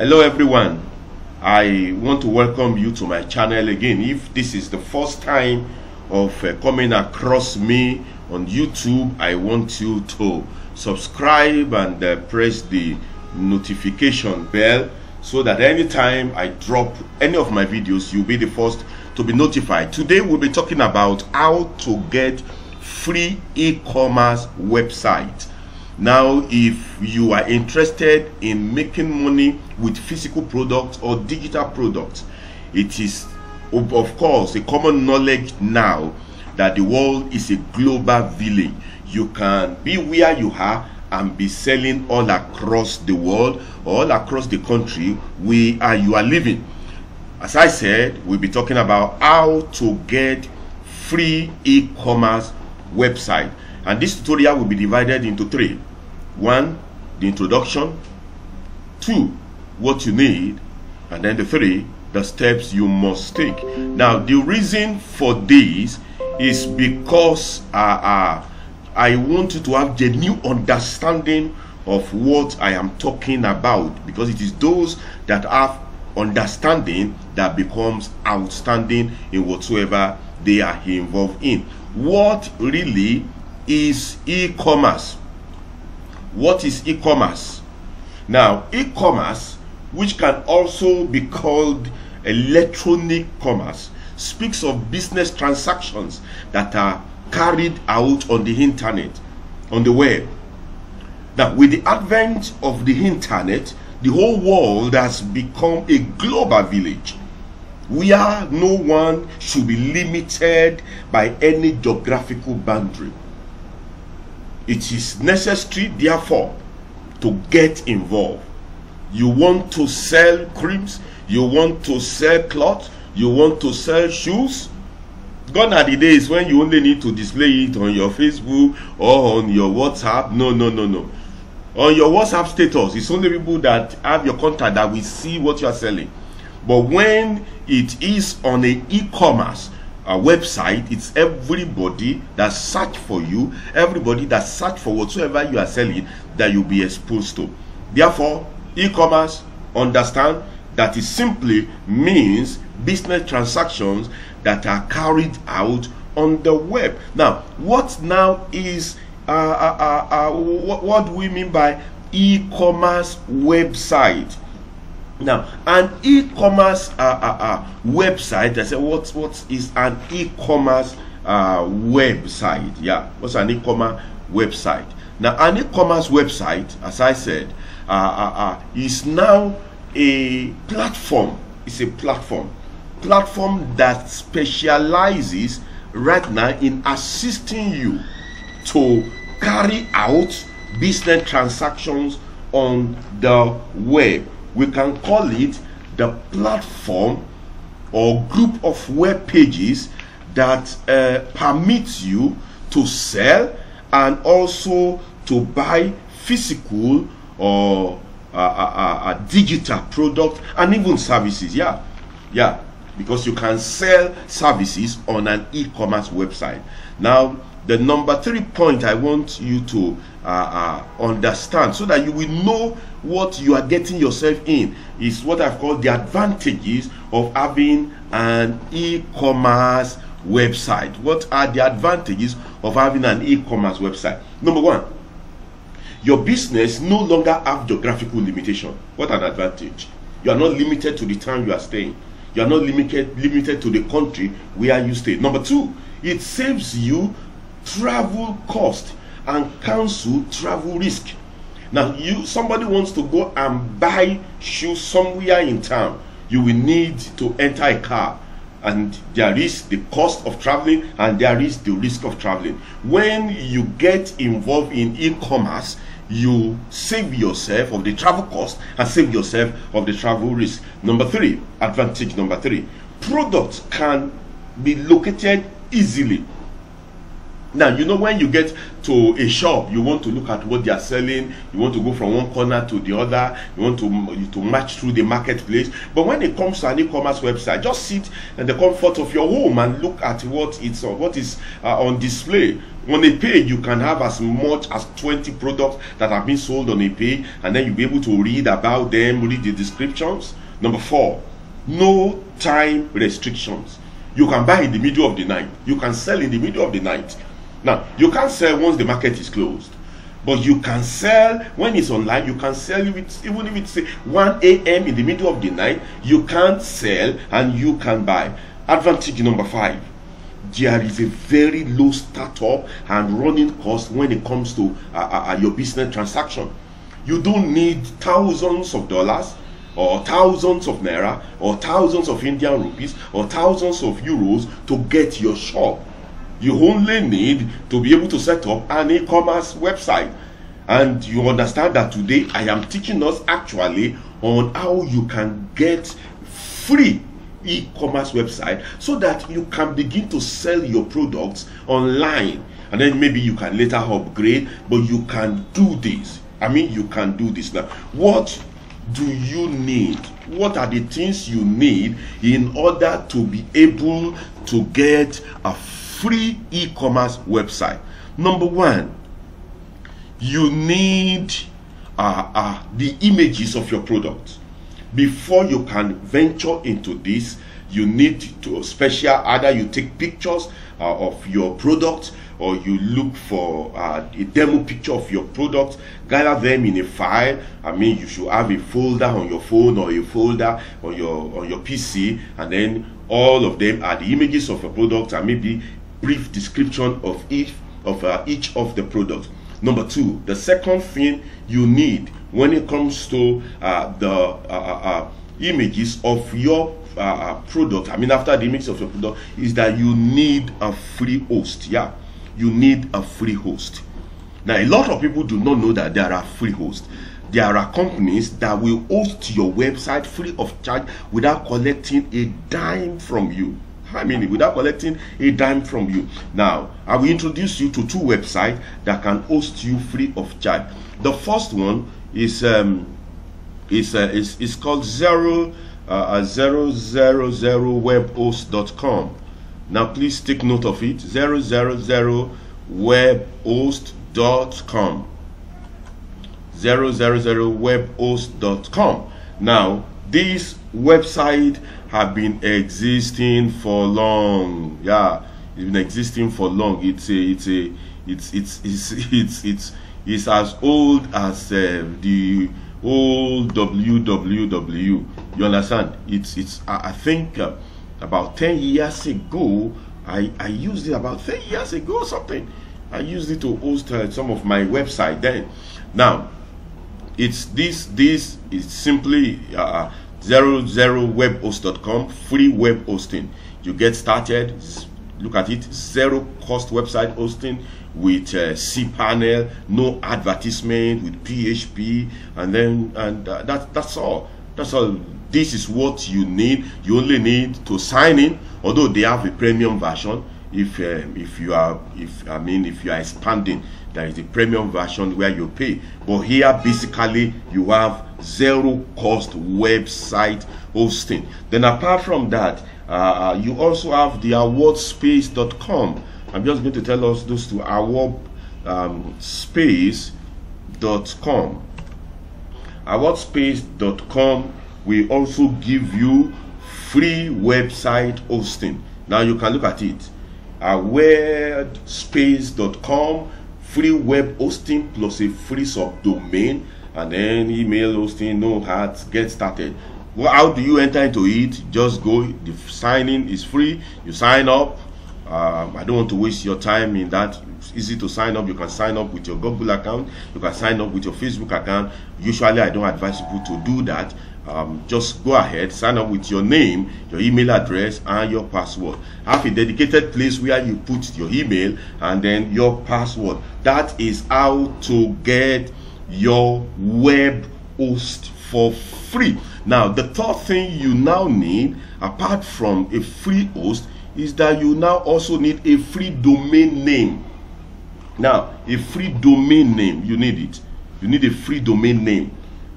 Hello everyone, I want to welcome you to my channel again. If this is the first time of coming across me on YouTube, I want you to subscribe and press the notification bell so that anytime I drop any of my videos, you'll be the first to be notified. Today we'll be talking about how to get free e-commerce website. Now, if you are interested in making money with physical products or digital products, it is of course a common knowledge now that the world is a global village. You can be where you are and be selling all across the world, all across the country where you are living. As I said, we'll be talking about how to get free e-commerce website, and this tutorial will be divided into three. 1, the introduction. 2, what you need. And then the 3, the steps you must take. Now, the reason for this is because I want you to have the new understanding of what I am talking about, because it is those that have understanding that becomes outstanding in whatsoever they are involved in. What really is e-commerce? What is e-commerce? Now, e-commerce, which can also be called electronic commerce, speaks of business transactions that are carried out on the internet, on the web. Now, with the advent of the internet, the whole world has become a global village where no one should be limited by any geographical boundary. It is necessary, therefore, to get involved. You want to sell creams, you want to sell cloth, you want to sell shoes. Gone are the days when you only need to display it on your Facebook or on your WhatsApp. No. On your WhatsApp status, it's only people that have your contact that will see what you are selling. But when it is on an e-commerce website, it's everybody that search for you, everybody that search for whatsoever you are selling, that you'll be exposed to. Therefore, e-commerce, understand that it simply means business transactions that are carried out on the web. Now, what now is what do we mean by e-commerce website? Now, an e-commerce website, I said, what is an e-commerce website? Yeah, what's an e-commerce website? Now, an e-commerce website, as I said, is now a platform. It's a platform that specializes right now in assisting you to carry out business transactions on the web. We can call it the platform or group of web pages that permits you to sell and also to buy physical or digital product and even services. Yeah, because you can sell services on an e-commerce website. Now, the number 3 point I want you to understand, so that you will know what you are getting yourself in, is what I've called the advantages of having an e-commerce website. What are the advantages of having an e-commerce website? Number 1, your business no longer have geographical limitation. What an advantage. You are not limited to the town you are staying. You are not limited to the country where you stay. Number 2, it saves you travel cost and cancel travel risk. Now, somebody wants to go and buy shoes somewhere in town, you will need to enter a car, and there is the cost of traveling and there is the risk of traveling. When you get involved in e-commerce, you save yourself of the travel cost and save yourself of the travel risk. Number 3, advantage number 3, products can be located easily. Now, you know, when you get to a shop, you want to look at what they are selling. You want to go from one corner to the other. You want to match through the marketplace. But when it comes to an e-commerce website, just sit in the comfort of your home and look at what is on display. On a page, you can have as much as 20 products that have been sold on a page, and then you'll be able to read about them, read the descriptions. Number 4, no time restrictions. You can buy in the middle of the night. You can sell in the middle of the night. Now, you can't sell once the market is closed, but you can sell when it's online. You can sell even if it's 1 a.m. in the middle of the night. You can sell and you can buy. Advantage number 5, there is a very low startup and running cost when it comes to your business transaction. You don't need thousands of dollars or thousands of naira or thousands of Indian rupees or thousands of euros to get your shop. You only need to be able to set up an e-commerce website. And you understand that today I am teaching us actually on how you can get free e-commerce website so that you can begin to sell your products online. And then maybe you can later upgrade, but you can do this. I mean, you can do this. Now, what do you need? What are the things you need in order to be able to get a free e-commerce website? Number 1, you need the images of your product. Before you can venture into this, you need to special, either you take pictures of your product, or you look for a demo picture of your product, gather them in a file. I mean, you should have a folder on your phone or a folder on your PC, and then all of them are the images of your product and maybe brief description of each of the products. Number 2, the second thing you need when it comes to the images of your product, I mean after the images of your product, is that you need a free host. Yeah, you need a free host. Now, a lot of people do not know that there are free hosts. There are companies that will host your website free of charge without collecting a dime from you. I mean, without collecting a dime from you. Now, I will introduce you to 2 websites that can host you free of charge. The first one is called 000webhost.com. Now, please take note of it. 000webhost.com. 000webhost.com. Now, this website have been existing for long. Yeah, it's been existing for long. It's as old as the old www. You understand? I think about 10 years ago, I used it about 10 years ago or something. I used it to host some of my website then. Now, this is simply 000webhost.com, free web hosting. You get started. Look at it, zero cost website hosting with cPanel, no advertisement, with PHP, and that's all. That's all. This is what you need. You only need to sign in. Although they have a premium version, if you are expanding, there is a premium version where you pay. But here, basically, you have zero cost website hosting. Then, apart from that, you also have the Awardspace.com. I'm just going to tell us those 2. Awardspace.com. Awardspace.com will also give you free website hosting. Now, you can look at it. Awardspace.com, free web hosting plus a free subdomain, and then email hosting, no hats, get started. Well, how do you enter into it? Just go, the sign-in is free, you sign up. I don't want to waste your time in that. It's easy to sign up. You can sign up with your Google account, you can sign up with your Facebook account. Usually I don't advise people to do that. Just go ahead, sign up with your name, your email address, and your password. Have a dedicated place where you put your email and then your password. That is how to get your web host for free. Now, the third thing you now need, apart from a free host, is that you now also need a free domain name. Now, a free domain name, you need it. You need a free domain name.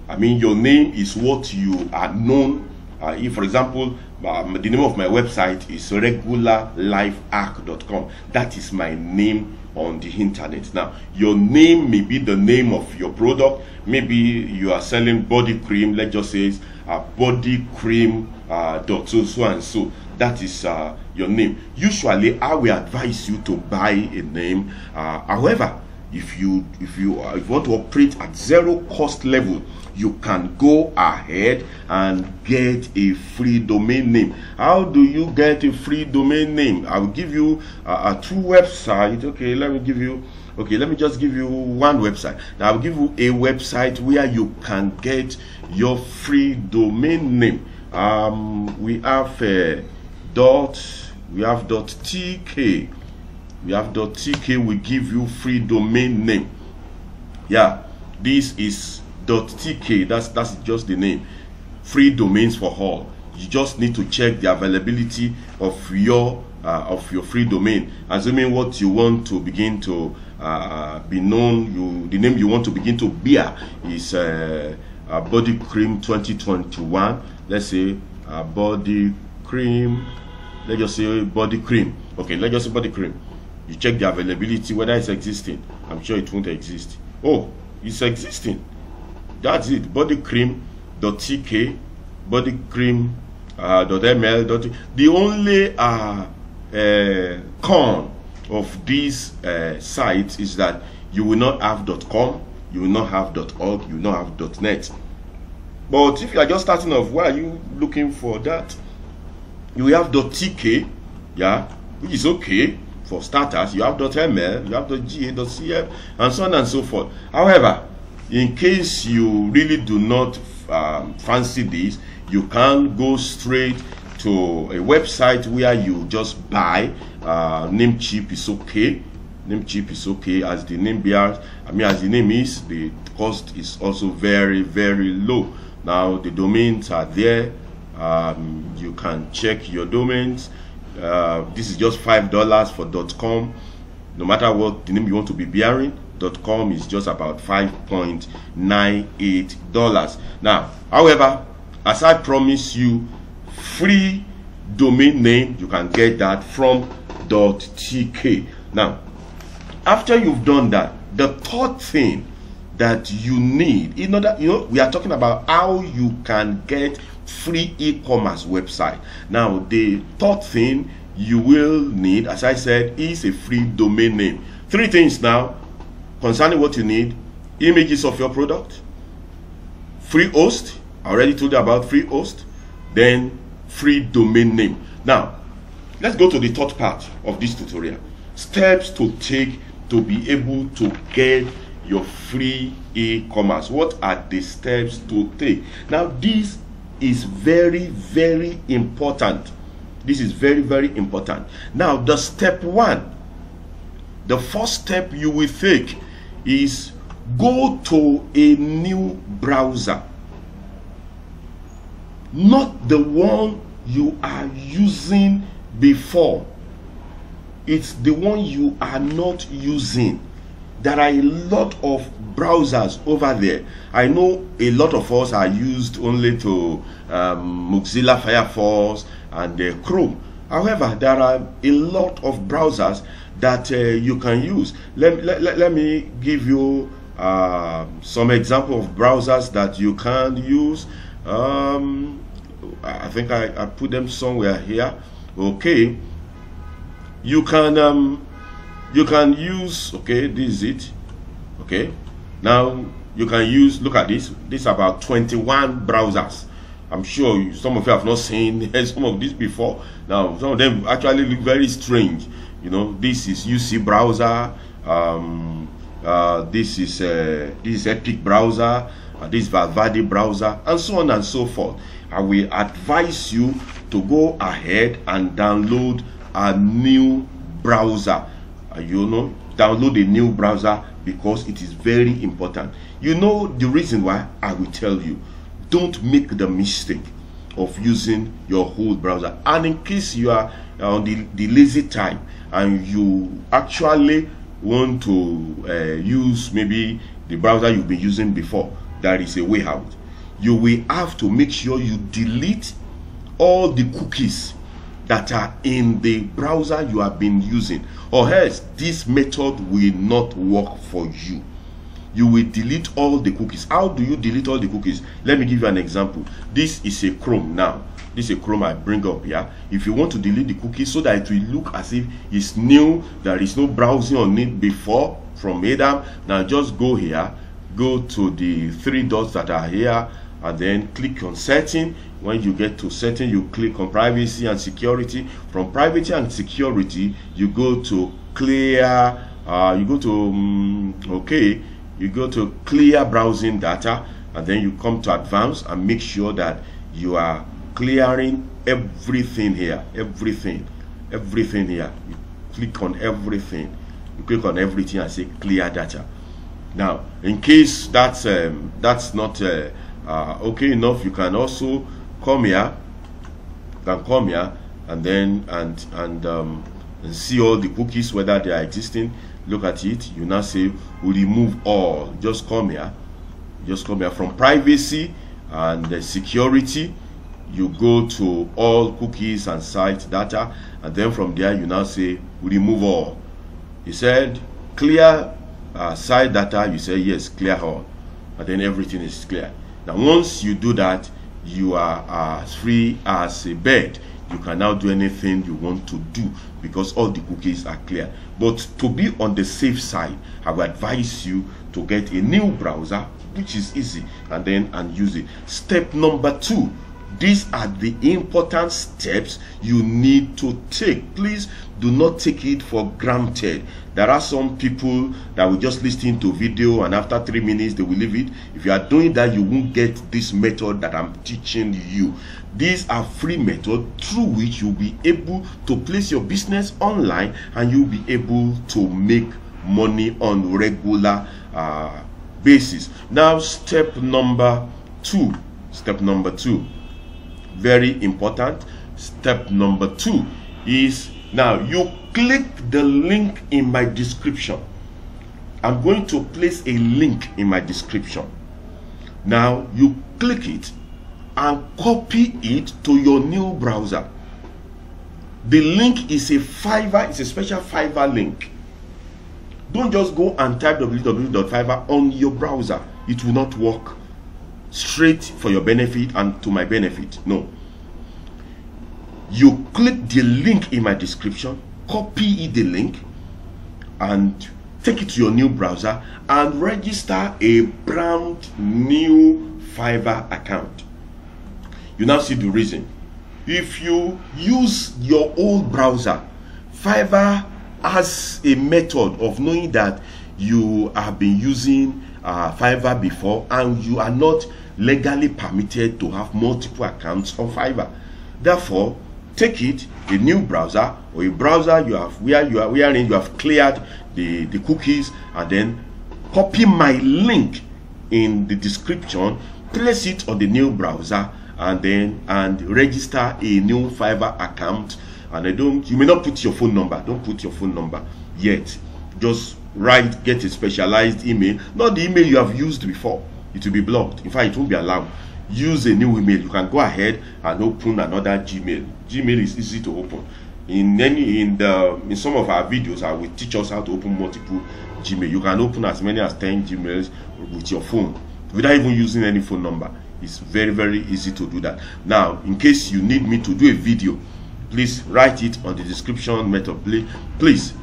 I mean, your name is what you are known. If, for example, the name of my website is RegularLifeArc.com. That is my name on the internet. Now, your name may be the name of your product. Maybe you are selling body cream. Let's just say it's body cream dot so and so. That is your name. Usually, I will advise you to buy a name. However, if you want to operate at zero cost level, you can go ahead and get a free domain name. How do you get a free domain name? I'll give you a true website. Okay, let me give you, okay, let me just give you one website. Now, I'll give you a website where you can get your free domain name. We have .tk. We have .tk. We give you free domain name. Yeah, this is .tk. That's just the name. Free domains for all. You just need to check the availability of your free domain. Assuming what you want to begin to be known, the name you want to begin to bear is body cream 2021. Let's say body cream. Let's just say body cream. Okay, let's just say body cream. You check the availability, whether it's existing. I'm sure it won't exist. Oh, it's existing. That's it. Bodycream.tk, bodycream.ml. The only con of these sites is that you will not have .com, you will not have .org, you will not have .net. But if you are just starting off, why are you looking for that? You will have .tk, yeah, which is okay. For starters, you have .ml, you have .ga, .cf, and so on and so forth. However, in case you really do not fancy this, you can go straight to a website where you just buy. Namecheap is okay. Namecheap is okay, as the name bears. I mean, as the name is, the cost is also very, very low. Now the domains are there. You can check your domains. This is just $5 for .com. No matter what the name you want to be bearing, .com is just about $5.98. Now, however, as I promise you, free domain name, you can get that from .tk. Now, after you've done that, the third thing that you need, you know, we are talking about how you can get free e-commerce website. Now, the third thing you will need, as I said, is a free domain name. Three things now concerning what you need: images of your product, free host. I already told you about free host, then free domain name. Now, let's go to the third part of this tutorial: steps to take to be able to get your free e-commerce. What are the steps to take? Now, these is very, very important. This is very, very important. Now, the step one, the first step you will take is go to a new browser, not the one you are using before. It's the one you are not using. There are a lot of browsers over there. I know a lot of us are used only to Mozilla Firefox and Chrome. However, there are a lot of browsers that you can use. Let me give you some example of browsers that you can use. I think I put them somewhere here. Okay, you can use, okay, this is it. Okay, now you can use, look at this, this is about 21 browsers. I'm sure some of you have not seen some of this before. Now, some of them actually look very strange. You know, this is UC browser, this is Epic browser, this is Valverde browser, and so on and so forth. I will advise you to go ahead and download a new browser. You know, download a new browser because it is very important. You know the reason why? I will tell you. Don't make the mistake of using your old browser. And in case you are on the lazy time and you actually want to use maybe the browser you've been using before, that is a way out. You will have to make sure you delete all the cookies that are in the browser you have been using, or else this method will not work for you. You will delete all the cookies. How do you delete all the cookies? Let me give you an example. This is a Chrome now. This is a Chrome I bring up here. If you want to delete the cookies so that it will look as if it's new, there is no browsing on it before from Adam, now just go here, go to the three dots that are here, and then click on setting. When you get to setting, you click on privacy and security. From privacy and security, you go to clear, you go to clear browsing data, and then you come to advanced and make sure that you are clearing everything here, everything here. You click on everything, and say clear data. Now in case that's not okay enough, you can also come here, and then and see all the cookies, whether they are existing. Look at it. You now say we remove all. Just come here, from privacy and security, you go to all cookies and site data, and then from there you now say we remove all. He said clear site data, you say yes, clear all, and then everything is clear. Now once you do that, you are free as a bird. You can now do anything you want to do because all the cookies are clear. But to be on the safe side, I would advise you to get a new browser, which is easy, and then use it. Step number 2, these are the important steps you need to take. Please do not take it for granted. There are some people that will just listen to video and after 3 minutes they will leave it. If you are doing that, you won't get this method that I'm teaching you. These are free methods through which you'll be able to place your business online and you'll be able to make money on regular basis. Now step number 2, very important. Step number 2 is, now you click the link in my description. I'm going to place a link in my description. Now you click it and copy it to your new browser. The link is a Fiverr, it's a special Fiverr link. Don't just go and type www.fiverr on your browser. It will not work. Straight for your benefit and to my benefit. No, you click the link in my description, copy the link and take it to your new browser and register a brand new Fiverr account. You now see the reason. If you use your old browser, Fiverr has a method of knowing that you have been using Fiverr before and you are not legally permitted to have multiple accounts on Fiverr. Therefore, take it, a new browser or a browser you have wherein you have cleared the cookies, and then copy my link in the description, place it on the new browser, and then register a new Fiverr account. And you may not put your phone number, don't put your phone number yet. Just write, get a specialized email, not the email you have used before. It will be blocked. In fact, it won't be allowed. Use a new email. You can go ahead and open another Gmail. Gmail is easy to open. In some of our videos, I will teach us how to open multiple Gmail. You can open as many as 10 Gmails with your phone without even using any phone number. It's very easy to do that. Now, in case you need me to do a video, please write it on the description method. Please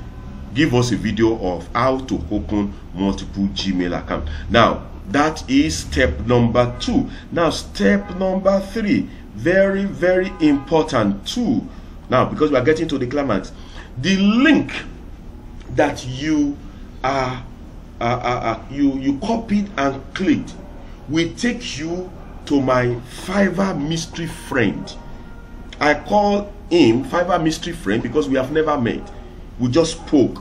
give us a video of how to open multiple Gmail accounts. Now, that is step number 2. Now step number 3, very important too. Now, because we are getting to the climax, the link that you you copied and clicked will take you to my Fiverr mystery friend. I call him Fiverr mystery friend because we have never met, we just spoke,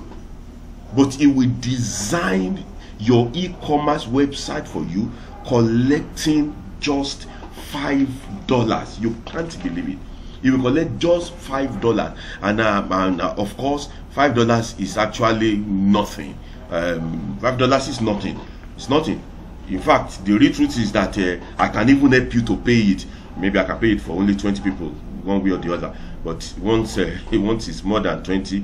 but he will design your e-commerce website for you, collecting just $5. You can't believe it. you will collect just $5. And, of course, $5 is actually nothing. $5 is nothing. It's nothing. In fact, the real truth is that I can even help you to pay it. Maybe I can pay it for only 20 people, one way or the other. But once it's more than 20, you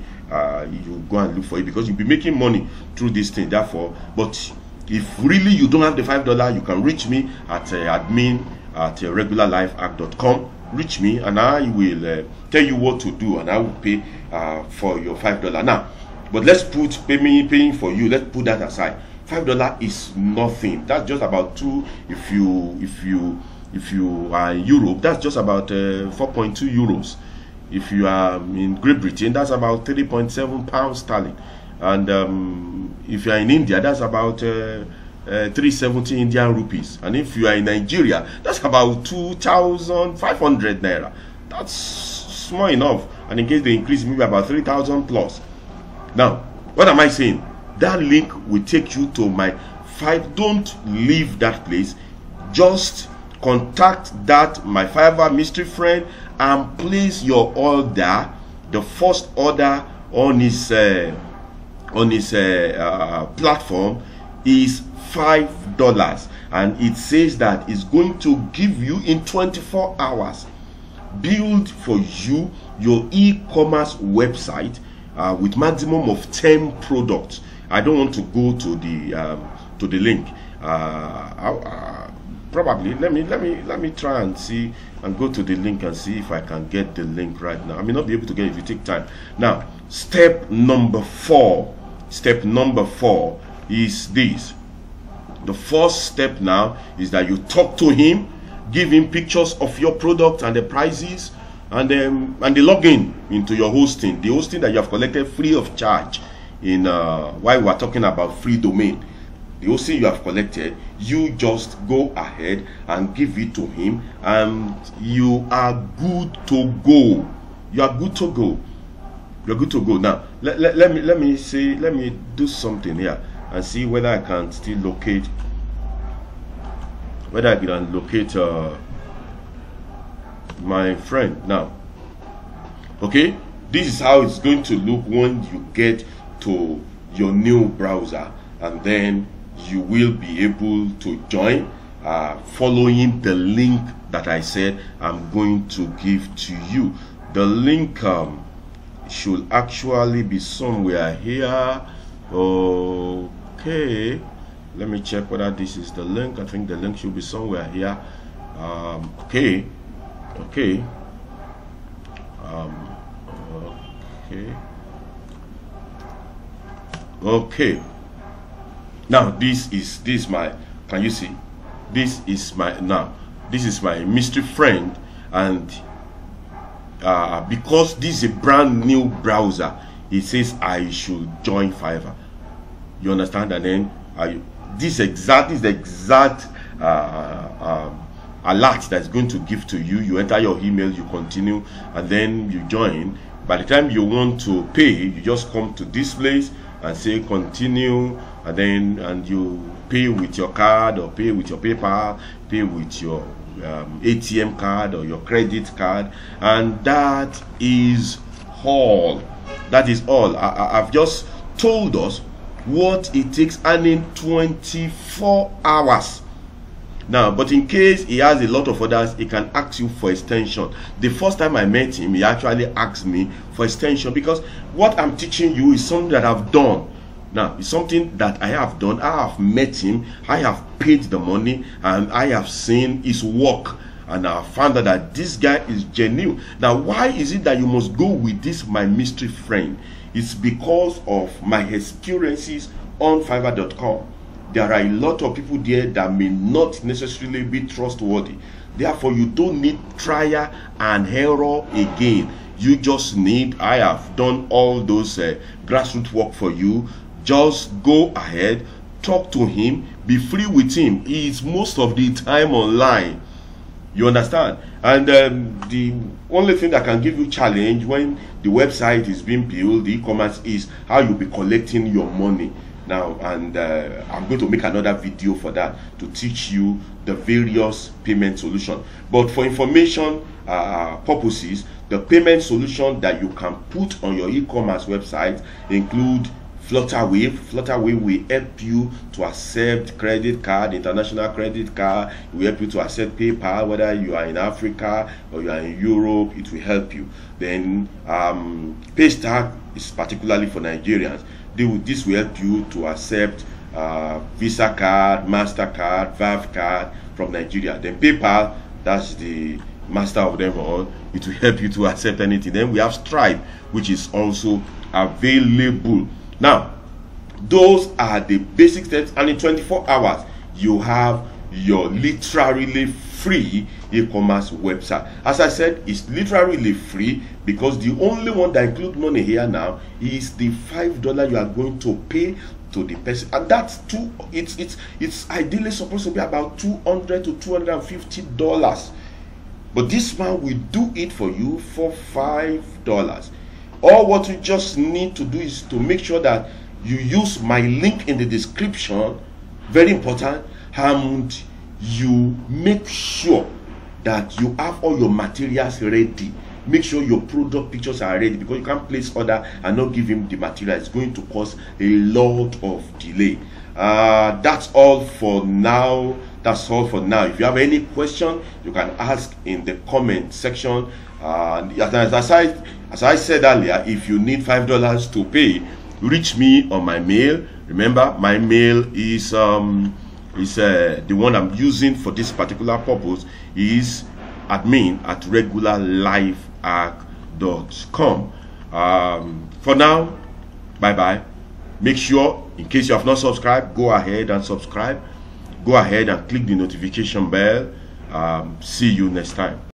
go and look for it, because you'll be making money through this thing. Therefore, but if really you don't have the $5, you can reach me at admin@regularlifearc.com. Reach me, and I will tell you what to do, and I will pay for your $5 now. But let's put paying for you. Let's put that aside. $5 is nothing. That's just about two. If you are in Europe, that's just about 4.2 euros. If you are in Great Britain, that's about 3.7 pounds sterling. And if you are in India, that's about 370 Indian rupees. And if you are in Nigeria, that's about 2,500 naira. That's small enough. And in case they increase, maybe about 3,000 plus. Now, what am I saying? That link will take you to my Fiverr. Don't leave that place. Just contact that my Fiverr mystery friend and place your order, the first order on his platform is $5, and it says that it's going to give you in 24 hours build for you your e-commerce website with maximum of 10 products. I don't want to go to the link. Probably let me try and see and go to the link and see if I can get the link right now. I may not be able to get it if you take time. Now, step number four is this. The first step now is that you talk to him, give him pictures of your product and the prices, and the login into your hosting, the hosting that you have collected free of charge. In while we're talking about free domain, the hosting you have collected, you just go ahead and give it to him, and you are good to go. You are good to go. You're good to go. Now let me see, let me do something here and see whether I can still locate, whether I can locate my friend now. Okay, this is how it's going to look when you get to your new browser, and then you will be able to join following the link that I said I'm going to give to you. The link should actually be somewhere here. Okay, let me check whether this is the link. I think the link should be somewhere here. Okay, now this is my, can you see, this is my mystery friend, and because this is a brand new browser, it says I should join Fiverr. You understand? And then this is the exact alert that's going to give to you. You enter your email, you continue, and then you join. By the time you want to pay, you just come to this place and say continue, and then you pay with your card, or pay with your PayPal, pay with your ATM card or your credit card, and that is all. That is all. I've just told us what it takes, and in 24 hours. Now, but in case he has a lot of orders, he can ask you for extension. The first time I met him, he actually asked me for extension, because what I'm teaching you is something that I've done. Now, it's something that I have done. I have met him, I have paid the money, and I have seen his work, and I found out that this guy is genuine. Now, why is it that you must go with this my mystery friend? It's because of my experiences on Fiverr.com. There are a lot of people there that may not necessarily be trustworthy. Therefore, you don't need trial and error again. You just need, I have done all those grassroots work for you. Just go ahead, talk to him, be free with him. He is most of the time online. You understand? And the only thing that can give you challenge when the website is being built, the e-commerce, is how you'll be collecting your money. now, and I'm going to make another video for that to teach you the various payment solutions. But for information purposes, the payment solution that you can put on your e-commerce website include Flutterwave. Flutterwave will help you to accept credit card, international credit card. It will help you to accept PayPal, whether you are in Africa or you are in Europe, it will help you. Then Paystack is particularly for Nigerians. This will help you to accept Visa card, MasterCard, Valve card from Nigeria. Then PayPal, that's the master of them all, it will help you to accept anything. Then we have Stripe, which is also available. Now, those are the basic steps, and in 24 hours you have your literally free e-commerce website. As I said, it's literally free because the only one that includes money here now is the $5 you are going to pay to the person, and that's it's ideally supposed to be about $200 to $250, but this one will do it for you for $5. All what you just need to do is to make sure that you use my link in the description, very important, and you make sure that you have all your materials ready. Make sure your product pictures are ready, because you can't place order and not give him the material. It's going to cause a lot of delay. That's all for now. That's all for now. If you have any question, you can ask in the comment section. As I said earlier, if you need $5 to pay, reach me on my mail. Remember, my mail is the one I'm using for this particular purpose is admin@regularlifearc.com. For now, bye-bye. Make sure, in case you have not subscribed, go ahead and subscribe. Go ahead and click the notification bell. See you next time.